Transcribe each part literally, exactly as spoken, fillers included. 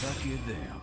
Suck you down.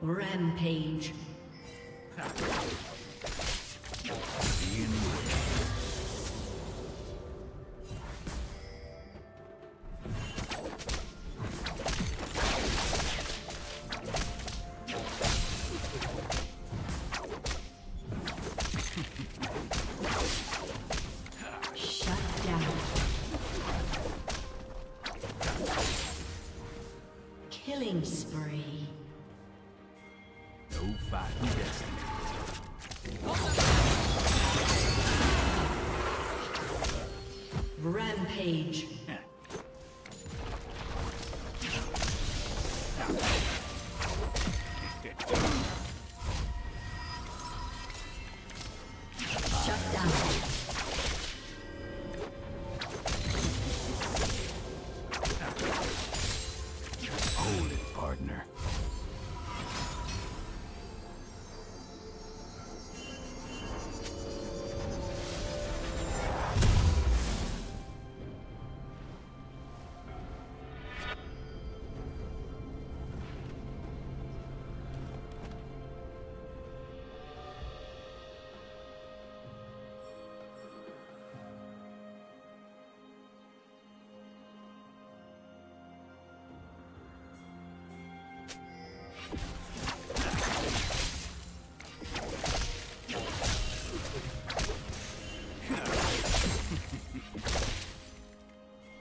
Rampage. Rampage.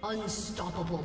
Unstoppable.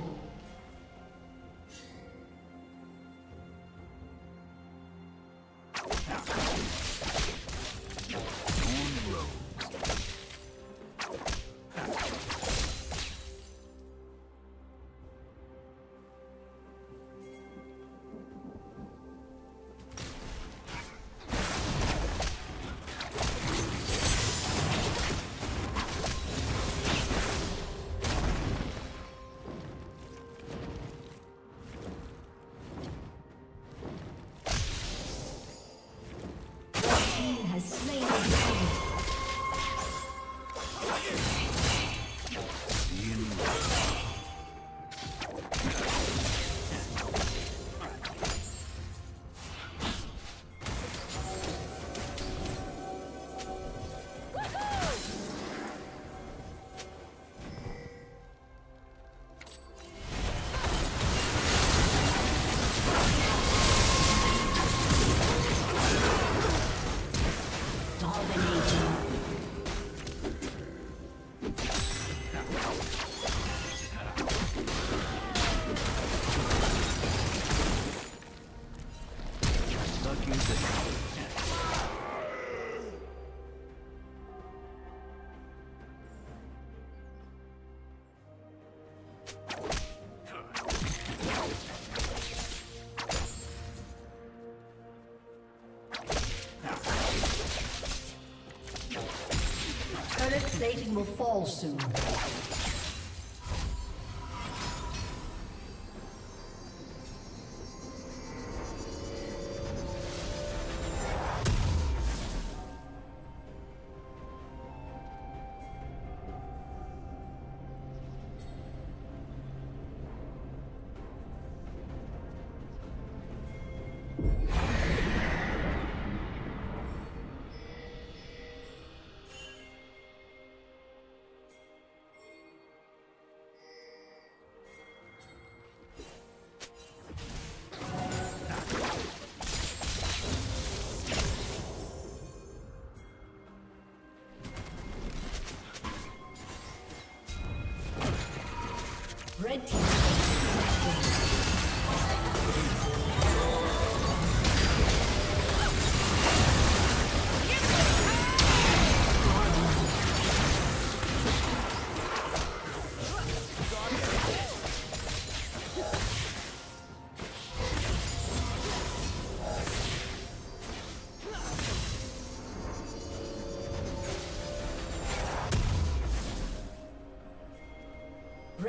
plating will fall soon. Red team.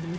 Blue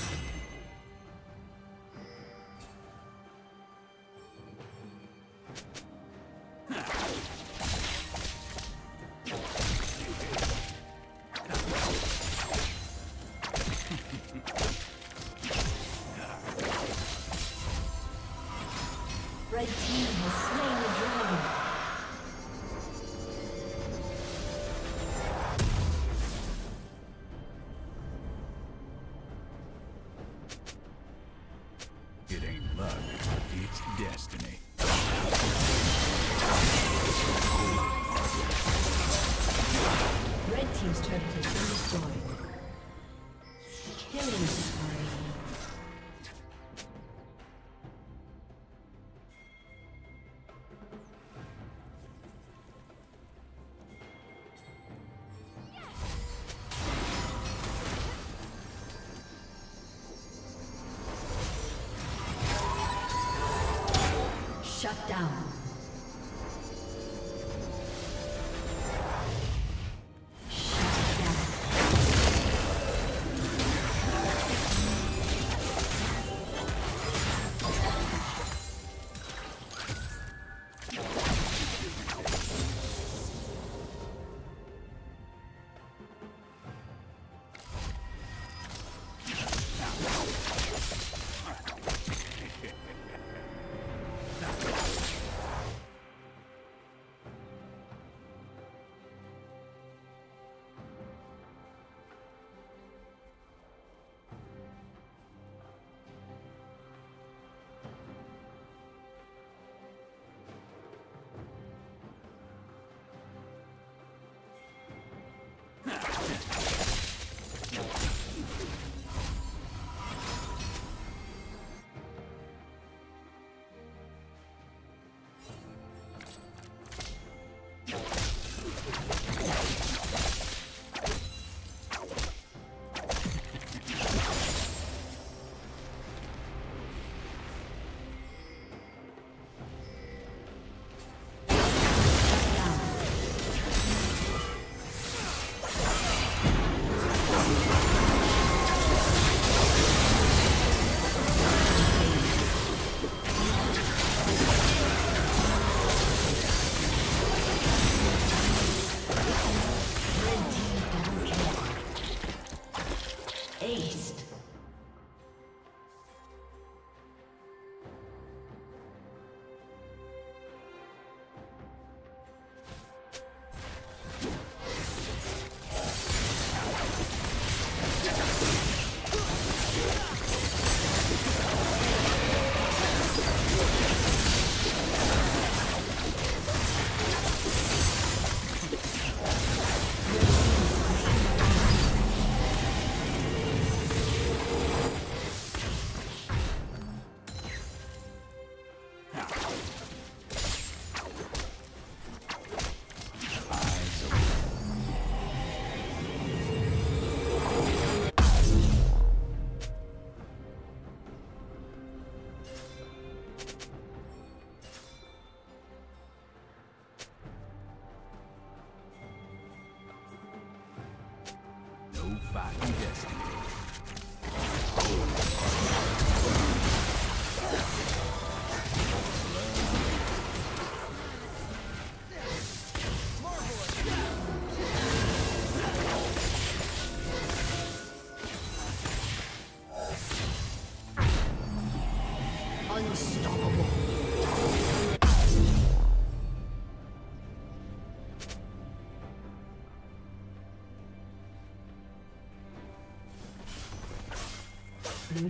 Shut down. fight and destiny. Unstoppable. Blue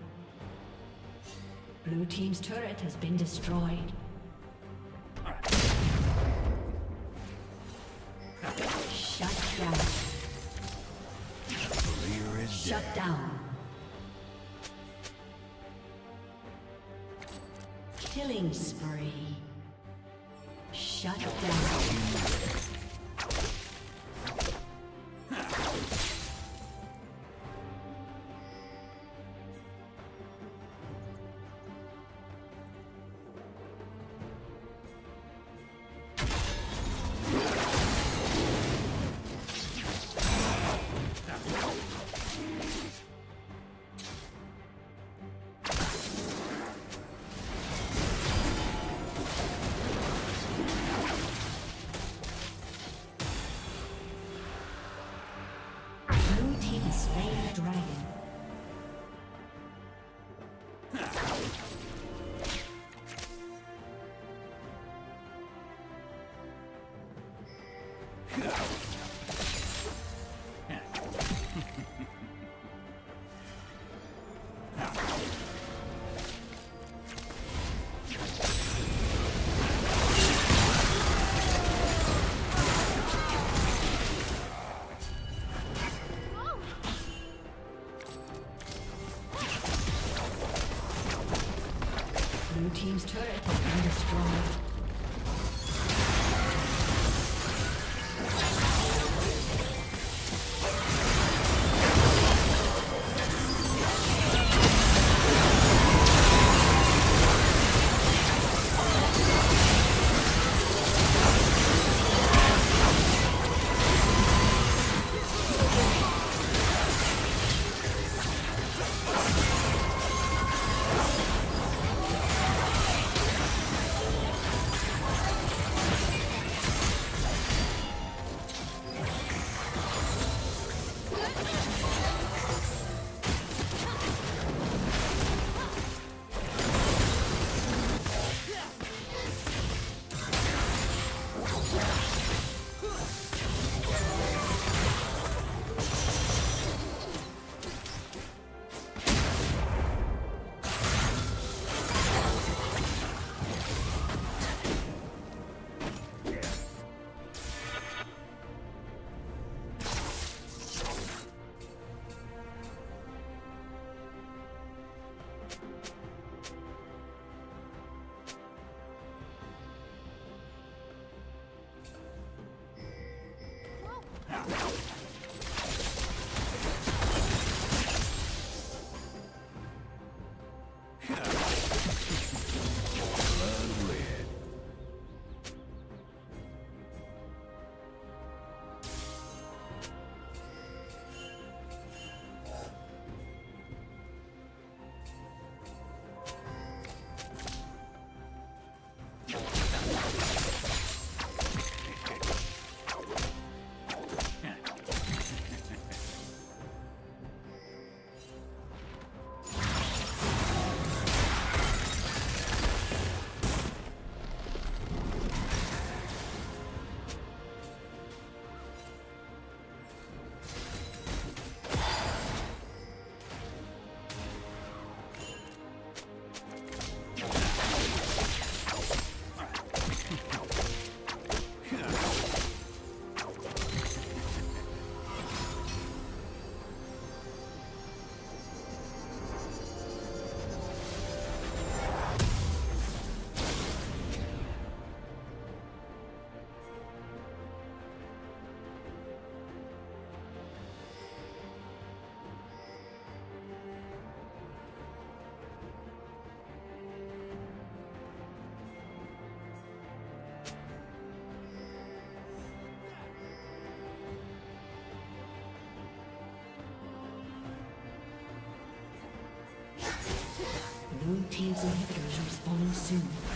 Blue team's turret has been destroyed. Shut down. Shut down. Killing spree. Shut down. Team's turret has been destroyed. team's inhibitors are spawning soon.